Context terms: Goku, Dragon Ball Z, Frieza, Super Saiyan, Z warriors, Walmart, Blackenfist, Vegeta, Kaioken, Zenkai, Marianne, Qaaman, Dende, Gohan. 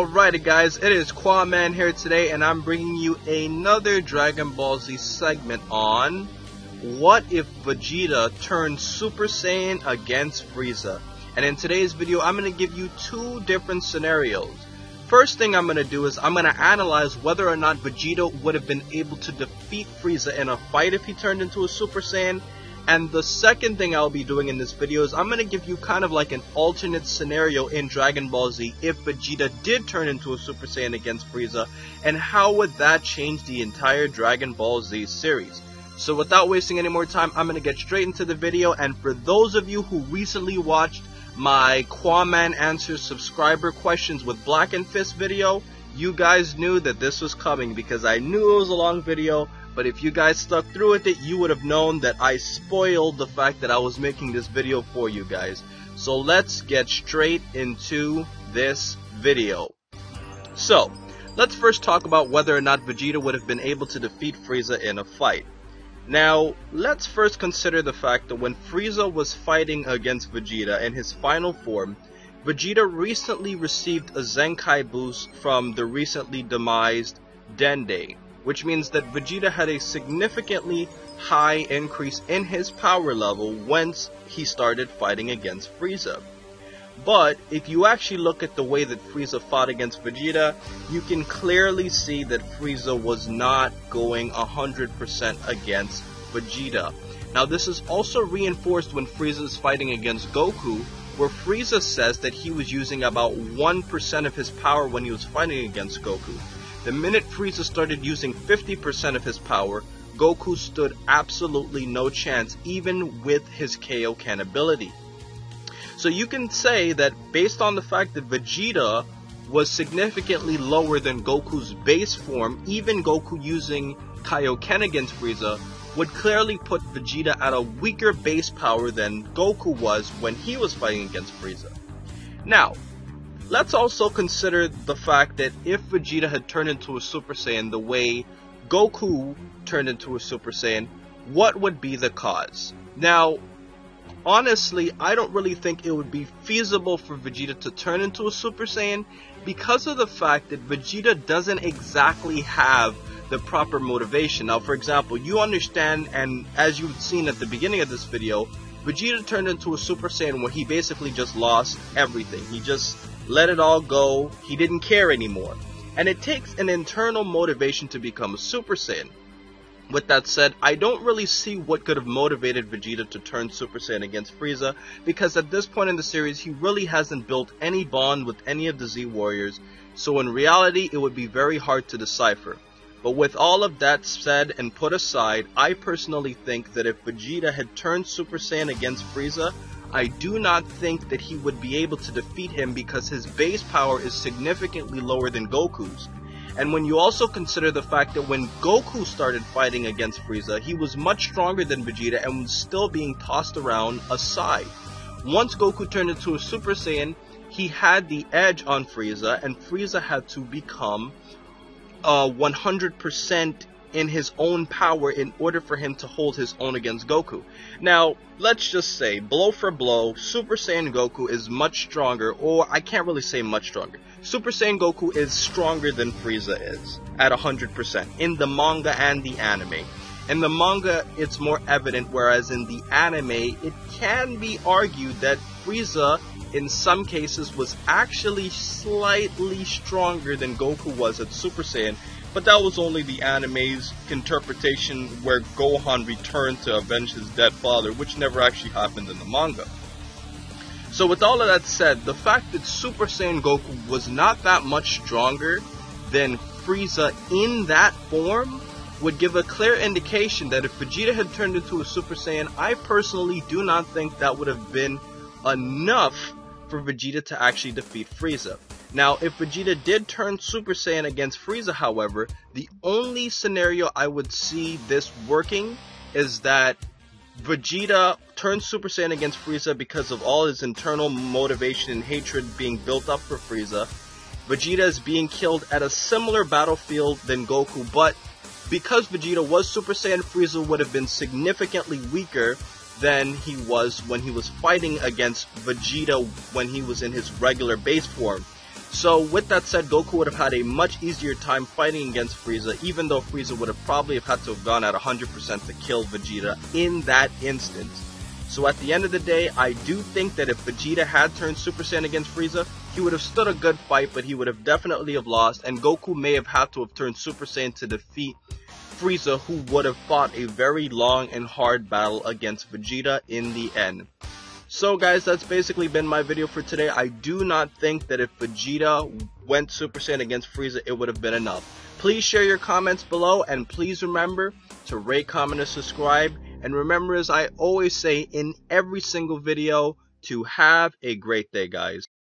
Alrighty guys, it is Qaaman here today, and I'm bringing you another Dragon Ball Z segment on what if Vegeta turned Super Saiyan against Frieza. And in today's video, I'm going to give you two different scenarios. First thing I'm going to do is I'm going to analyze whether or not Vegeta would have been able to defeat Frieza in a fight if he turned into a Super Saiyan. And the second thing I'll be doing in this video is I'm going to give you kind of like an alternate scenario in Dragon Ball Z if Vegeta did turn into a Super Saiyan against Frieza, and how would that change the entire Dragon Ball Z series. So without wasting any more time, I'm going to get straight into the video. And for those of you who recently watched my Qaaman Answers subscriber questions with Black and Fist video, you guys knew that this was coming because I knew it was a long video. But if you guys stuck through with it, you would have known that I spoiled the fact that I was making this video for you guys. So let's get straight into this video. So let's first talk about whether or not Vegeta would have been able to defeat Frieza in a fight. Now let's first consider the fact that when Frieza was fighting against Vegeta in his final form, Vegeta recently received a Zenkai boost from the recently demised Dende, which means that Vegeta had a significantly high increase in his power level once he started fighting against Frieza. But if you actually look at the way that Frieza fought against Vegeta, you can clearly see that Frieza was not going 100% against Vegeta. Now this is also reinforced when Frieza is fighting against Goku, where Frieza says that he was using about 1% of his power when he was fighting against Goku. The minute Frieza started using 50% of his power, Goku stood absolutely no chance, even with his Kaioken ability. So you can say that based on the fact that Vegeta was significantly lower than Goku's base form, even Goku using Kaioken against Frieza would clearly put Vegeta at a weaker base power than Goku was when he was fighting against Frieza. Now, let's also consider the fact that if Vegeta had turned into a Super Saiyan the way Goku turned into a Super Saiyan, what would be the cause? Now, honestly, I don't really think it would be feasible for Vegeta to turn into a Super Saiyan because of the fact that Vegeta doesn't exactly have the proper motivation. Now, for example, you understand, and as you've seen at the beginning of this video, Vegeta turned into a Super Saiyan where he basically just lost everything. He just let it all go. He didn't care anymore. And it takes an internal motivation to become a Super Saiyan. With that said, I don't really see what could have motivated Vegeta to turn Super Saiyan against Frieza, because at this point in the series, he really hasn't built any bond with any of the Z warriors. So in reality, it would be very hard to decipher. But with all of that said and put aside, I personally think that if Vegeta had turned Super Saiyan against Frieza, I do not think that he would be able to defeat him because his base power is significantly lower than Goku's. And when you also consider the fact that when Goku started fighting against Frieza, he was much stronger than Vegeta and was still being tossed around aside. Once Goku turned into a Super Saiyan, he had the edge on Frieza, and Frieza had to become 100% in his own power in order for him to hold his own against Goku. Now, let's just say, blow for blow, Super Saiyan Goku is much stronger, or I can't really say much stronger. Super Saiyan Goku is stronger than Frieza is, at 100%, in the manga and the anime. In the manga, it's more evident, whereas in the anime, it can be argued that Frieza, in some cases, was actually slightly stronger than Goku was at Super Saiyan, but that was only the anime's interpretation where Gohan returned to avenge his dead father, which never actually happened in the manga. So with all of that said, the fact that Super Saiyan Goku was not that much stronger than Frieza in that form would give a clear indication that if Vegeta had turned into a Super Saiyan, I personally do not think that would have been enough for Vegeta to actually defeat Frieza. Now, if Vegeta did turn Super Saiyan against Frieza, however, the only scenario I would see this working is that Vegeta turned Super Saiyan against Frieza because of all his internal motivation and hatred being built up for Frieza. Vegeta is being killed at a similar battlefield than Goku, but because Vegeta was Super Saiyan, Frieza would have been significantly weaker than he was when he was fighting against Vegeta when he was in his regular base form. So with that said, Goku would have had a much easier time fighting against Frieza, even though Frieza would have probably had to have gone at 100% to kill Vegeta in that instant. So at the end of the day, I do think that if Vegeta had turned Super Saiyan against Frieza, he would have stood a good fight, but he would have definitely have lost, and Goku may have had to have turned Super Saiyan to defeat Frieza, who would have fought a very long and hard battle against Vegeta in the end. So guys, that's basically been my video for today. I do not think that if Vegeta went Super Saiyan against Frieza, it would have been enough. Please share your comments below, and please remember to rate, comment, and subscribe. And remember, as I always say in every single video, to have a great day, guys.